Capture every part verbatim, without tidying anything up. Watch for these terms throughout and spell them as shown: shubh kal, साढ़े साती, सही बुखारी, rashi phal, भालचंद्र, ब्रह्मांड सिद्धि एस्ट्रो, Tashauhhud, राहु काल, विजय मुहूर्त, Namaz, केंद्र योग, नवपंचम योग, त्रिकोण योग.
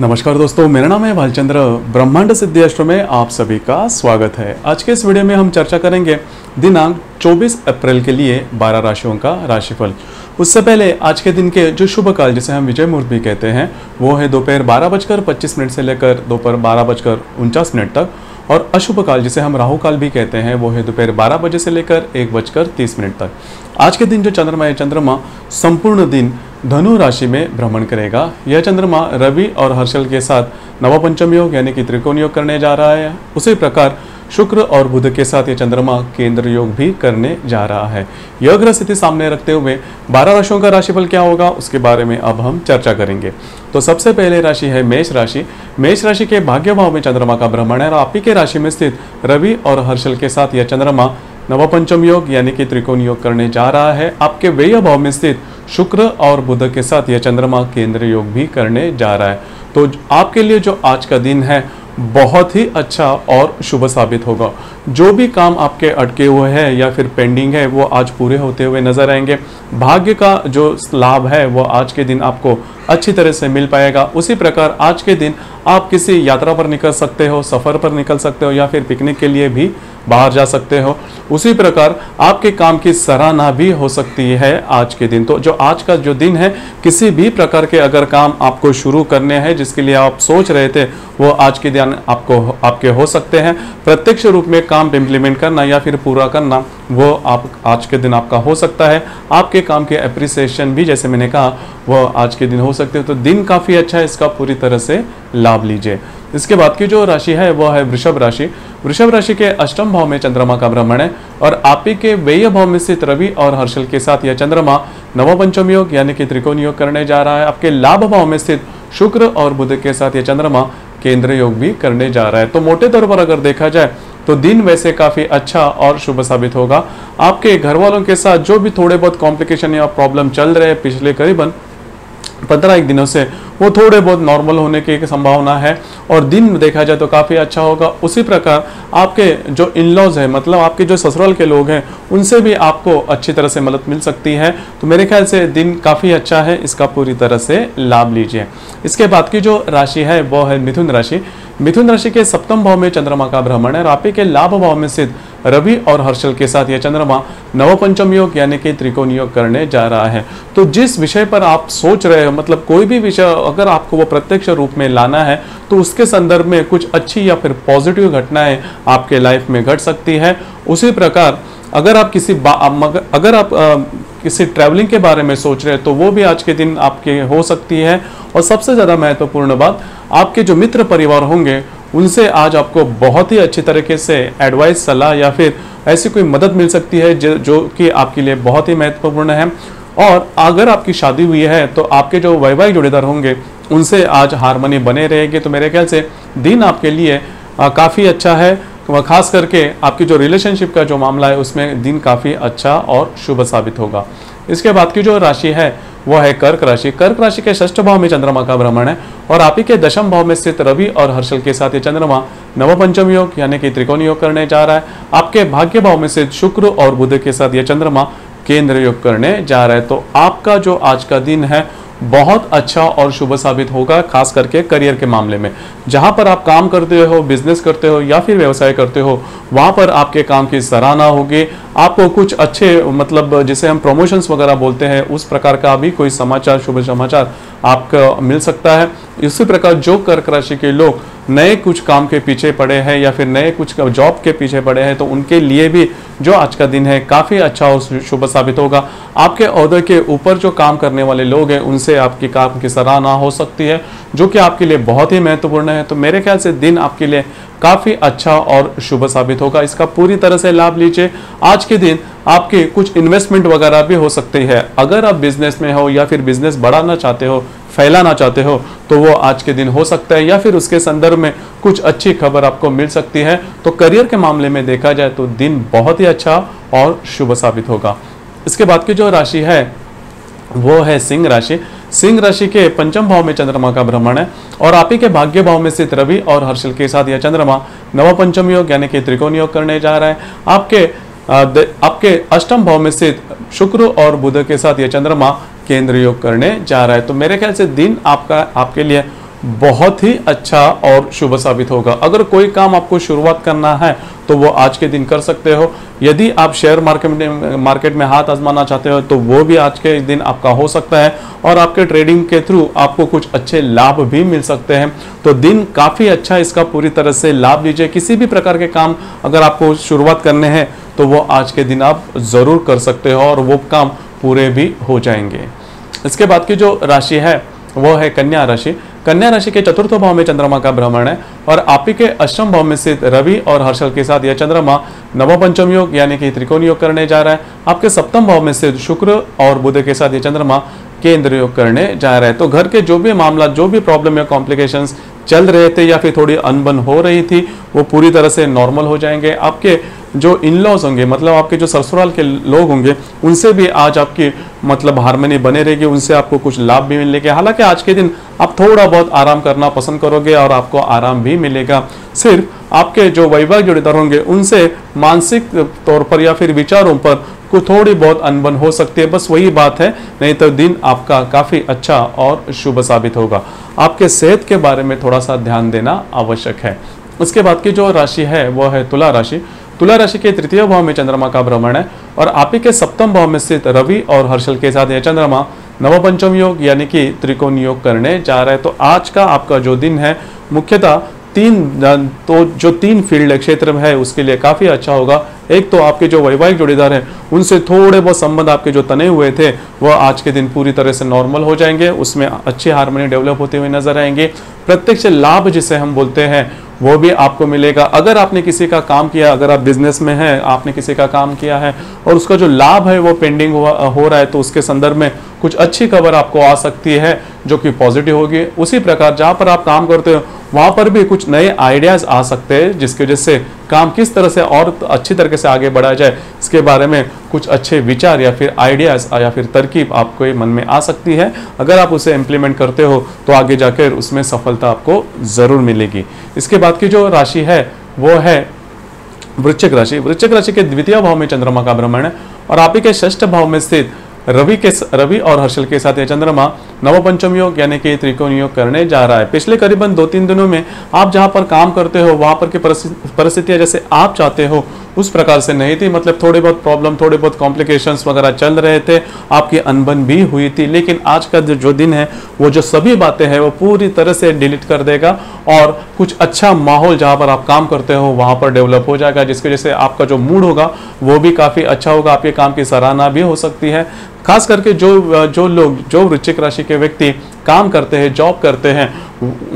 नमस्कार दोस्तों, मेरा नाम है भालचंद्र। ब्रह्मांड सिद्धि एस्ट्रो में आप सभी का स्वागत है। आज के इस वीडियो में हम चर्चा करेंगे दिनांक चौबीस अप्रैल के लिए बारह राशियों का राशिफल। उससे पहले आज के दिन के जो शुभ काल, जिसे हम विजय मुहूर्त भी कहते हैं, वो है दोपहर बारह बजकर पच्चीस मिनट से लेकर दोपहर बारह बजकर उनचास मिनट तक, और अशुभ काल जिसे हम राहु काल भी कहते हैं वो है दोपहर बारह बजे से लेकर एक बजकर तीस मिनट तक। आज के दिन जो चंद्रमा है, चंद्रमा संपूर्ण दिन धनु राशि में भ्रमण करेगा। यह चंद्रमा रवि और हर्षल के साथ नवपंचम योग यानी कि त्रिकोण योग करने जा रहा है। उसी प्रकार शुक्र और बुध के साथ यह चंद्रमा केंद्र योग भी करने जा रहा है। यह ग्रह स्थिति सामने रखते हुए बारह राशियों का राशिफल क्या होगा, उसके बारे में अब हम चर्चा करेंगे। तो सबसे पहले राशि है मेष राशि। मेष राशि के भाग्य भाव में चंद्रमा का भ्रमण है और आप ही के राशि में स्थित रवि और हर्षल के साथ यह चंद्रमा नवपंचम योग यानी कि त्रिकोण योग करने जा रहा है। आपके व्यय भाव में स्थित शुक्र और बुध के साथ यह चंद्रमा केंद्र योग भी करने जा रहा है। तो आपके लिए जो आज का दिन है बहुत ही अच्छा और शुभ साबित होगा। जो भी काम आपके अटके हुए हैं या फिर पेंडिंग है वो आज पूरे होते हुए नजर आएंगे। भाग्य का जो लाभ है वो आज के दिन आपको अच्छी तरह से मिल पाएगा। उसी प्रकार आज के दिन आप किसी यात्रा पर निकल सकते हो, सफ़र पर निकल सकते हो या फिर पिकनिक के लिए भी बाहर जा सकते हो। उसी प्रकार आपके काम की सराहना भी हो सकती है आज के दिन। तो जो आज का जो दिन है, किसी भी प्रकार के अगर काम आपको शुरू करने हैं जिसके लिए आप सोच रहे थे, वो आज के दिन आपको आपके हो सकते हैं। प्रत्यक्ष रूप में काम इम्प्लीमेंट करना या फिर पूरा करना वो आप आज के दिन आपका हो सकता है। आपके काम के एप्रिसिएशन भी, जैसे मैंने कहा, वह आज के दिन हो सकते हो। तो दिन काफ़ी अच्छा है, इसका पूरी तरह से लाभ लीजिए। इसके बाद की जो राशि है वह है वृषभ राशि। वृषभ राशि के अष्टम भाव में चंद्रमा का भ्रमण है और आप ही के व्यय भाव में स्थित रवि और हर्षल के साथ यह चंद्रमा नवपंचम योग यानी कि त्रिकोण योग करने जा रहा है। आपके लाभ भाव में स्थित शुक्र और बुध के साथ यह चंद्रमा केंद्र योग भी करने जा रहा है। तो मोटे तौर पर अगर देखा जाए तो दिन वैसे काफ़ी अच्छा और शुभ साबित होगा। आपके घर वालों के साथ जो भी थोड़े बहुत कॉम्प्लिकेशन या प्रॉब्लम चल रहे हैं पिछले करीबन पंद्रह एक दिनों से, वो थोड़े बहुत नॉर्मल होने की संभावना है और दिन देखा जाए तो काफ़ी अच्छा होगा। उसी प्रकार आपके जो इन लॉज है, मतलब आपके जो ससुराल के लोग हैं, उनसे भी आपको अच्छी तरह से मदद मिल सकती है। तो मेरे ख्याल से दिन काफ़ी अच्छा है, इसका पूरी तरह से लाभ लीजिए। इसके बाद की जो राशि है वो है मिथुन राशि। मिथुन राशि के सप्तम भाव में चंद्रमा का भ्रमण है और आप ही के लाभ भाव में स्थित रवि और हर्षल के साथ यह चंद्रमा नवपंचम योग यानी कि त्रिकोण योग करने जा रहा है। तो जिस विषय पर आप सोच रहे हो, मतलब कोई भी विषय अगर आपको वो प्रत्यक्ष रूप में लाना है, तो उसके संदर्भ में कुछ अच्छी या फिर पॉजिटिव घटनाएं आपके लाइफ में घट सकती है। उसी प्रकार अगर आप किसी अगर आप आ, किसी ट्रैवलिंग के बारे में सोच रहे हैं तो वो भी आज के दिन आपके हो सकती है। और सबसे ज़्यादा महत्वपूर्ण बात, आपके जो मित्र परिवार होंगे उनसे आज आपको बहुत ही अच्छी तरीके से एडवाइस, सलाह या फिर ऐसी कोई मदद मिल सकती है जो कि आपके लिए बहुत ही महत्वपूर्ण है। और अगर आपकी शादी हुई है तो आपके जो वैवाहिक जोड़ीदार होंगे उनसे आज हार्मनी बने रहेगी। तो मेरे ख्याल से दिन आपके लिए काफ़ी अच्छा है। वह खास करके आपकी जो रिलेशनशिप का जो मामला है उसमें दिन काफ़ी अच्छा और शुभ साबित होगा। इसके बाद की जो राशि है वह है कर्क राशि। कर्क राशि के षष्ठ भाव में चंद्रमा का भ्रमण है और आप ही के दशम भाव में स्थित रवि और हर्षल के साथ ये चंद्रमा नवपंचम योग यानी कि त्रिकोण योग करने जा रहा है। आपके भाग्य भाव में स्थित शुक्र और बुध के साथ ये चंद्रमा केंद्र योग करने जा रहा है। तो आपका जो आज का दिन है बहुत अच्छा और शुभ साबित होगा, खास करके करियर के मामले में। जहाँ पर आप काम करते हो, बिजनेस करते हो या फिर व्यवसाय करते हो, वहाँ पर आपके काम की सराहना होगी। आपको कुछ अच्छे, मतलब जिसे हम प्रमोशंस वगैरह बोलते हैं, उस प्रकार का भी कोई समाचार, शुभ समाचार आपको मिल सकता है। इसी प्रकार जो कर्क राशि के लोग नए कुछ काम के पीछे पड़े हैं या फिर नए कुछ जॉब के पीछे पड़े हैं, तो उनके लिए भी जो आज का दिन है काफ़ी अच्छा और शुभ साबित होगा। आपके अहदे के ऊपर जो काम करने वाले लोग हैं उनसे आपकी काम की सराहना हो सकती है, जो कि आपके लिए बहुत ही महत्वपूर्ण है। तो मेरे ख्याल से दिन आपके लिए काफ़ी अच्छा और शुभ साबित होगा, इसका पूरी तरह से लाभ लीजिए। आज के दिन आपके कुछ इन्वेस्टमेंट वगैरह भी हो सकती है। अगर आप बिजनेस में हो या फिर बिजनेस बढ़ाना चाहते हो, फैलाना चाहते हो, तो वो आज के दिन हो सकता है या फिर उसके संदर्भ में कुछ अच्छी खबर आपको मिल सकती है। तो करियर के मामले में देखा जाए तो दिन बहुत ही अच्छा और शुभ साबित होगा। इसके बाद की जो राशि है वो है सिंह राशि। सिंह राशि के पंचम भाव में चंद्रमा का भ्रमण है और आप ही के भाग्य भाव में स्थित रवि और हर्षल के साथ यह चंद्रमा नवपंचम योग यानी कि त्रिकोण योग करने जा रहा है। आपके आपके अष्टम भाव में स्थित शुक्र और बुध के साथ यह चंद्रमा केंद्र योग करने जा रहा है। तो मेरे ख्याल से दिन आपका आपके लिए बहुत ही अच्छा और शुभ साबित होगा। अगर कोई काम आपको शुरुआत करना है तो वो आज के दिन कर सकते हो। यदि आप शेयर मार्केट मार्केट में हाथ आजमाना चाहते हो तो वो भी आज के दिन आपका हो सकता है और आपके ट्रेडिंग के थ्रू आपको कुछ अच्छे लाभ भी मिल सकते हैं। तो दिन काफ़ी अच्छा, इसका पूरी तरह से लाभ लीजिए। किसी भी प्रकार के काम अगर आपको शुरुआत करने हैं तो वो आज के दिन आप ज़रूर कर सकते हो और वो काम पूरे भी हो जाएंगे। इसके बाद की जो राशि है वो है कन्या राशि। कन्या राशि के चतुर्थ भाव में चंद्रमा का भ्रमण है और आप ही के अष्टम भाव में स्थित रवि और हर्षल के साथ यह चंद्रमा नवपंचम योग यानी कि त्रिकोण योग करने जा रहा है। आपके सप्तम भाव में स्थित शुक्र और बुध के साथ यह चंद्रमा केंद्र योग करने जा रहा है। तो घर के जो भी मामला, जो भी प्रॉब्लम या कॉम्प्लिकेशंस चल रहे थे या फिर थोड़ी अनबन हो रही थी, वो पूरी तरह से नॉर्मल हो जाएंगे। आपके जो इन लॉज होंगे, मतलब आपके जो ससुराल के लोग होंगे, उनसे भी आज आपकी मतलब हार्मनी बने रहेगी, उनसे आपको कुछ लाभ भी मिलेगा। हालांकि आज के दिन आप थोड़ा बहुत आराम करना पसंद करोगे और आपको आराम भी मिलेगा। सिर्फ आपके जो वैवाहिक जोड़ीदार होंगे उनसे मानसिक तौर पर या फिर विचारों पर को थोड़ी बहुत अनबन हो सकती है, बस वही बात है, नहीं तो दिन आपका काफ़ी अच्छा और शुभ साबित होगा। आपके सेहत के बारे में थोड़ा सा ध्यान देना आवश्यक है। उसके बाद की जो राशि है वह है तुला राशि। तुला राशि के तृतीय भाव में चंद्रमा का भ्रमण है और आप ही के सप्तम भाव में स्थित रवि और हर्षल के साथ यह चंद्रमा नवपंचम योग यानी कि त्रिकोण योग करने जा रहा है। तो आज का आपका जो दिन है मुख्यतः तीन तो जो तीन फील्ड क्षेत्र है उसके लिए काफ़ी अच्छा होगा। एक तो आपके जो वैवाहिक जोड़ीदार हैं उनसे थोड़े बहुत संबंध आपके जो तने हुए थे वह आज के दिन पूरी तरह से नॉर्मल हो जाएंगे, उसमें अच्छी हार्मनी डेवलप होते हुए नजर आएंगे। प्रत्यक्ष लाभ जिसे हम बोलते हैं वो भी आपको मिलेगा। अगर आपने किसी का काम किया, अगर आप बिजनेस में हैं, आपने किसी का काम किया है और उसका जो लाभ है वो पेंडिंग हुआ हो रहा है, तो उसके संदर्भ में कुछ अच्छी खबर आपको आ सकती है जो कि पॉजिटिव होगी। उसी प्रकार जहाँ पर आप काम करते हो वहाँ पर भी कुछ नए आइडियाज़ आ सकते हैं, जिसकी वजह से काम किस तरह से और अच्छी तरीके से आगे बढ़ाया जाए इसके बारे में कुछ अच्छे विचार या फिर आइडियाज़ या फिर तरकीब आपके मन में आ सकती है। अगर आप उसे इम्प्लीमेंट करते हो तो आगे जाकर उसमें सफलता आपको ज़रूर मिलेगी। इसके बाद की जो राशि है वो है वृश्चिक राशि। वृश्चिक राशि के द्वितीय भाव में चंद्रमा का भ्रमण है और आप ही के षष्ठ भाव में स्थित रवि के रवि और हर्षल के साथ यह चंद्रमा नवपंचम योग यानी कि त्रिकोण योग करने जा रहा है। पिछले करीबन दो तीन दिनों में आप जहां पर काम करते हो वहां पर की परिस्थितियां जैसे आप चाहते हो उस प्रकार से नहीं थी, मतलब थोड़े बहुत प्रॉब्लम, थोड़े बहुत कॉम्प्लिकेशंस वगैरह चल रहे थे, आपकी अनबन भी हुई थी। लेकिन आज का जो दिन है वो जो सभी बातें हैं वो पूरी तरह से डिलीट कर देगा और कुछ अच्छा माहौल जहाँ पर आप काम करते हो वहाँ पर डेवलप हो जाएगा, जिसकी वजह से आपका जो मूड होगा वो भी काफ़ी अच्छा होगा। आपके काम की सराहना भी हो सकती है। खास करके जो जो लोग जो वृश्चिक राशि के व्यक्ति काम करते हैं, जॉब करते हैं,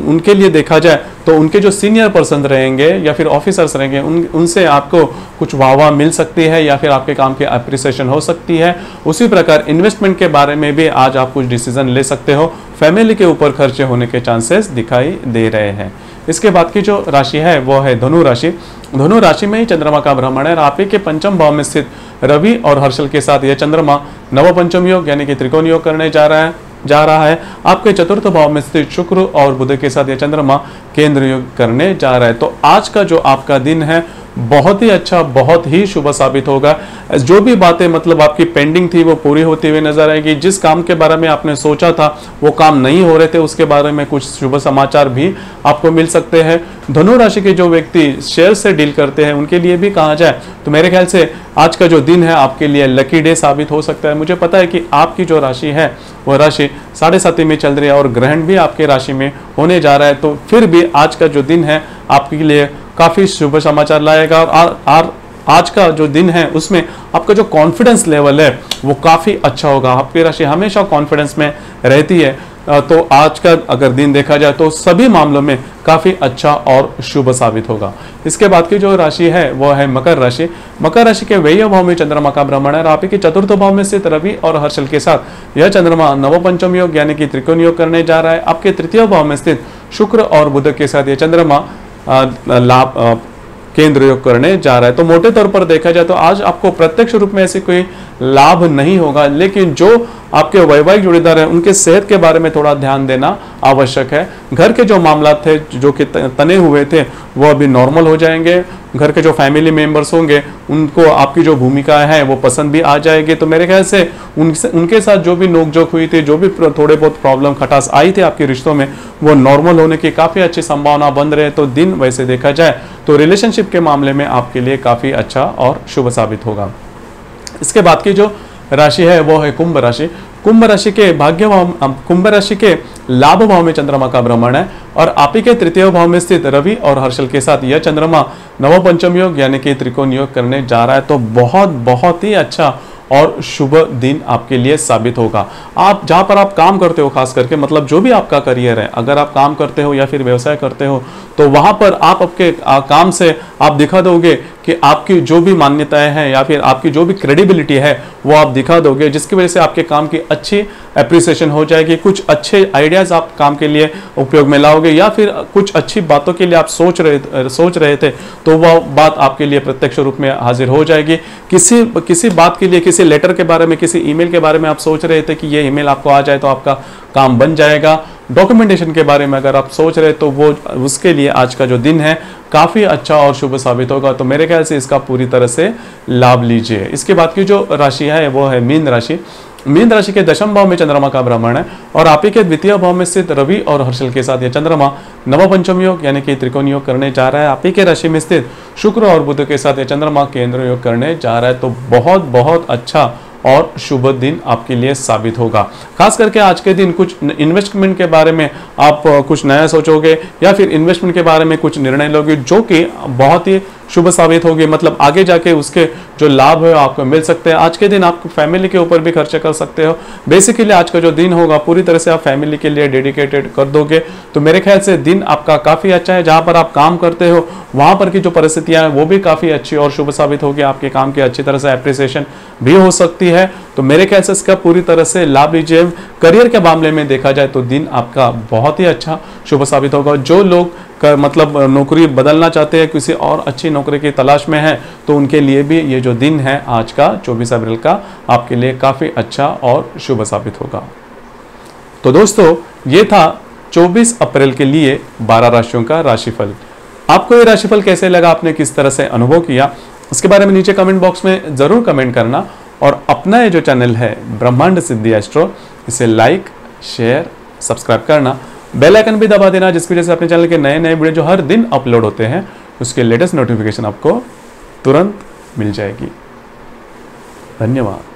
उनके लिए देखा जाए तो उनके जो सीनियर पर्सन रहेंगे या फिर ऑफिसर्स रहेंगे उन उनसे आपको कुछ वाहवाह मिल सकती है या फिर आपके काम की अप्रिसिएशन हो सकती है। उसी प्रकार इन्वेस्टमेंट के बारे में भी आज आप कुछ डिसीजन ले सकते हो। फैमिली के ऊपर खर्चे होने के चांसेस दिखाई दे रहे हैं। इसके बाद की जो राशि है वो है धनु राशि। धनु राशि में ही चंद्रमा का भ्रमण है और आप ही के पंचम भाव में स्थित रवि और हर्षल के साथ यह चंद्रमा नवपंचम योग यानी कि त्रिकोण योग करने जा रहा है जा रहा है आपके चतुर्थ भाव में स्थित शुक्र और बुध के साथ यह चंद्रमा केंद्र योग करने जा रहा है। तो आज का जो आपका दिन है बहुत ही अच्छा, बहुत ही शुभ साबित होगा। जो भी बातें मतलब आपकी पेंडिंग थी वो पूरी होती हुई नजर आएगी। जिस काम के बारे में आपने सोचा था वो काम नहीं हो रहे थे, उसके बारे में कुछ शुभ समाचार भी आपको मिल सकते हैं। धनु राशि के जो व्यक्ति शेयर से डील करते हैं उनके लिए भी कहा जाए तो मेरे ख्याल से आज का जो दिन है आपके लिए लकी डे साबित हो सकता है। मुझे पता है कि आपकी जो राशि है वह राशि साढ़े साती में चल रही है और ग्रहण भी आपके राशि में होने जा रहा है, तो फिर भी आज का जो दिन है आपके लिए काफ़ी शुभ समाचार लाएगा। और आर आज का जो दिन है उसमें आपका जो कॉन्फिडेंस लेवल है वो काफ़ी अच्छा होगा। आपकी राशि हमेशा कॉन्फिडेंस में रहती है, तो आज का अगर दिन देखा जाए तो सभी मामलों में काफ़ी अच्छा और शुभ साबित होगा। इसके बाद की जो राशि है वो है मकर राशि। मकर राशि के व्यय भाव में चंद्रमा का भ्रमण है और आप ही के चतुर्थ भाव में स्थित रवि और हर्षल के साथ यह चंद्रमा नवपंचम योग यानी कि त्रिकोण योग करने जा रहा है। आपके तृतीय भाव में स्थित शुक्र और बुध के साथ यह चंद्रमा लाभ केंद्र योग करने जा रहा है। तो मोटे तौर पर देखा जाए तो आज आपको प्रत्यक्ष रूप में ऐसे कोई लाभ नहीं होगा, लेकिन जो आपके वैवाहिक जोड़ीदार हैं उनके सेहत के बारे में थोड़ा ध्यान देना आवश्यक है। घर के जो मामला थे, जो कि तने हुए थे, वो अभी नॉर्मल हो जाएंगे। घर के जो फैमिली मेम्बर्स होंगे उनको आपकी जो भूमिका है वो पसंद भी आ जाएगी। तो मेरे ख्याल से उनसे उनके साथ जो भी नोकझोंक हुई थी, जो भी थोड़े बहुत प्रॉब्लम खटास आई थी आपके रिश्तों में, वो नॉर्मल होने की काफ़ी अच्छी संभावना बन रहे। तो दिन वैसे देखा जाए तो रिलेशनशिप के मामले में आपके लिए काफ़ी अच्छा और शुभ साबित होगा। इसके बाद की जो राशि है वो है कुंभ राशि। कुंभ राशि के भाग्य भाव, कुंभ राशि के लाभ भाव में चंद्रमा का भ्रमण है और आप ही के तृतीय भाव में स्थित रवि और हर्षल के साथ यह चंद्रमा नवपंचम योग यानी कि त्रिकोण योग करने जा रहा है। तो बहुत बहुत ही अच्छा और शुभ दिन आपके लिए साबित होगा। आप जहाँ पर आप काम करते हो, खास करके मतलब जो भी आपका करियर है, अगर आप काम करते हो या फिर व्यवसाय करते हो, तो वहाँ पर आप आपके काम से आप दिखा दोगे कि आपकी जो भी मान्यताएं हैं या फिर आपकी जो भी क्रेडिबिलिटी है वो आप दिखा दोगे, जिसकी वजह से आपके काम की अच्छी अप्रिसिएशन हो जाएगी। कुछ अच्छे आइडियाज़ आप काम के लिए उपयोग में लाओगे या फिर कुछ अच्छी बातों के लिए आप सोच रहे सोच रहे थे तो वह बात आपके लिए प्रत्यक्ष रूप में हाजिर हो जाएगी। किसी किसी बात के लिए, किसी लेटर के बारे में, किसी ईमेल के बारे में आप सोच रहे थे कि ये ईमेल आपको आ जाए तो आपका काम बन जाएगा। डॉक्यूमेंटेशन के बारे में अगर आप सोच रहे तो वो उसके लिए आज का जो दिन है काफ़ी अच्छा और शुभ साबित होगा। तो मेरे ख्याल से इसका पूरी तरह से लाभ लीजिए। इसके बाद की जो राशि है वो है मीन राशि। मीन राशि के दशम भाव में चंद्रमा का भ्रमण है और आप ही के द्वितीय भाव में स्थित रवि और हर्षल के साथ यह चंद्रमा नवपंचम योग यानी कि त्रिकोण योग करने जा रहा है। आप ही के राशि में स्थित शुक्र और बुध के साथ यह चंद्रमा केंद्र योग करने जा रहा है। तो बहुत बहुत अच्छा और शुभ दिन आपके लिए साबित होगा। खास करके आज के दिन कुछ इन्वेस्टमेंट के बारे में आप कुछ नया सोचोगे या फिर इन्वेस्टमेंट के बारे में कुछ निर्णय लोगे जो कि बहुत ही शुभ साबित होगी। मतलब आगे जाके उसके जो लाभ है आपको मिल सकते हैं। आज के दिन आप फैमिली के ऊपर भी खर्चे कर सकते हो। बेसिकली आज का जो दिन होगा पूरी तरह से आप फैमिली के लिए डेडिकेटेड कर दोगे। तो मेरे ख्याल से दिन आपका काफ़ी अच्छा है। जहाँ पर आप काम करते हो वहाँ पर की जो परिस्थितियाँ हैं वो भी काफ़ी अच्छी और शुभ साबित होगी। आपके काम की अच्छी तरह से एप्रिसिएशन भी हो सकती है। तो मेरे ख्याल से इसका पूरी तरह से लाभ लीजिए। करियर के मामले में देखा जाए तो दिन आपका बहुत ही अच्छा शुभ साबित होगा। जो लोग कर, मतलब नौकरी बदलना चाहते हैं, किसी और अच्छी नौकरी की तलाश में है, तो उनके लिए भी ये जो दिन है आज का चौबीस अप्रैल का आपके लिए काफ़ी अच्छा और शुभ साबित होगा। तो दोस्तों ये था चौबीस अप्रैल के लिए बारह राशियों का राशिफल। आपको ये राशिफल कैसे लगा, आपने किस तरह से अनुभव किया, इसके बारे में नीचे कमेंट बॉक्स में ज़रूर कमेंट करना। और अपना ये जो चैनल है ब्रह्मांड सिद्धि एस्ट्रो, इसे लाइक शेयर सब्सक्राइब करना, बेल आइकन भी दबा देना, जिसकी वजह से अपने चैनल के नए नए वीडियो जो हर दिन अपलोड होते हैं उसके लेटेस्ट नोटिफिकेशन आपको तुरंत मिल जाएगी। धन्यवाद।